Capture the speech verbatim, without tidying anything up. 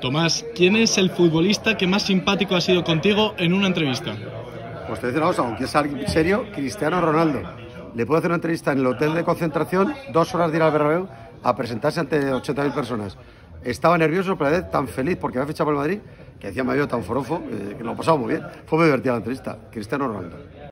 Tomás, ¿quién es el futbolista que más simpático ha sido contigo en una entrevista? Pues te voy a decir una cosa, aunque es alguien serio, Cristiano Ronaldo. Le puedo hacer una entrevista en el hotel de concentración, dos horas de ir al Bernabéu a presentarse ante ochenta mil personas. Estaba nervioso, pero a la vez tan feliz porque había fichado por el Madrid, que decía me había tan forofo, eh, que lo pasaba muy bien. Fue muy divertida la entrevista. Cristiano Ronaldo.